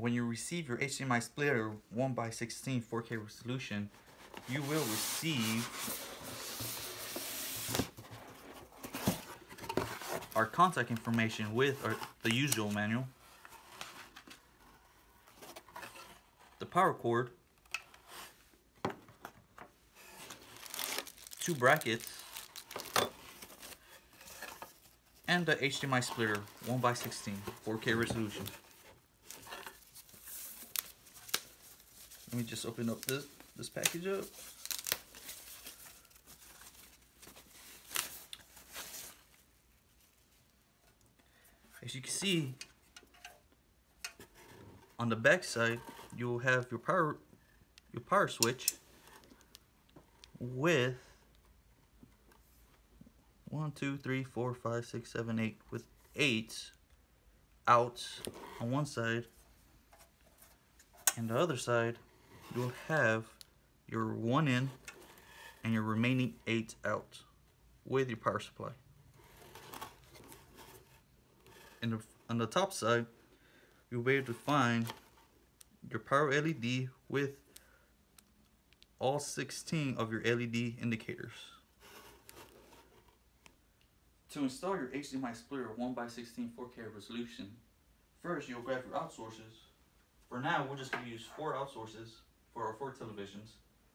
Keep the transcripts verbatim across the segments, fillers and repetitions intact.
when you receive your H D M I splitter one by sixteen four K resolution, you will receive our contact information with our, the usual manual, the power cord, two brackets, and the H D M I splitter one by sixteen four K resolution. Let me just open up this, this package up. As you can see, on the back side, you'll have your power, your power switch with one, two, three, four, five, six, seven, eight, with eight outs on one side, and the other side, you'll have your one in and your remaining eight out with your power supply. And the, on the top side, you'll be able to find your power L E D with all sixteen of your L E D indicators. To install your H D M I splitter one by sixteen four K resolution, first you'll grab your out sources. For now, we're just going to use four out sources for our four televisions,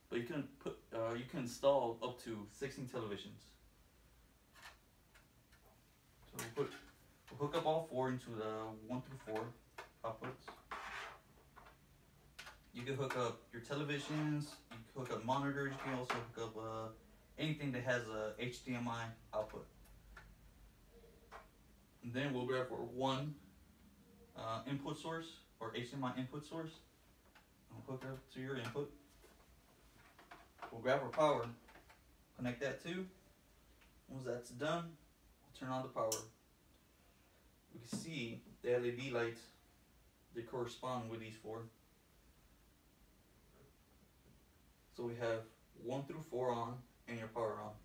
but you can put uh, you can install up to sixteen televisions. So we'll put We'll hook up all four into the one through four outputs. You can hook up your televisions, you can hook up monitors, you can also hook up uh, anything that has a H D M I output. And then we'll grab our one uh, input source, or H D M I input source, and we'll hook up to your input. We'll grab our power, connect that to. Once that's done, we'll turn on the power. You can see the L E D lights, they correspond with these four. So we have one through four on and your power on.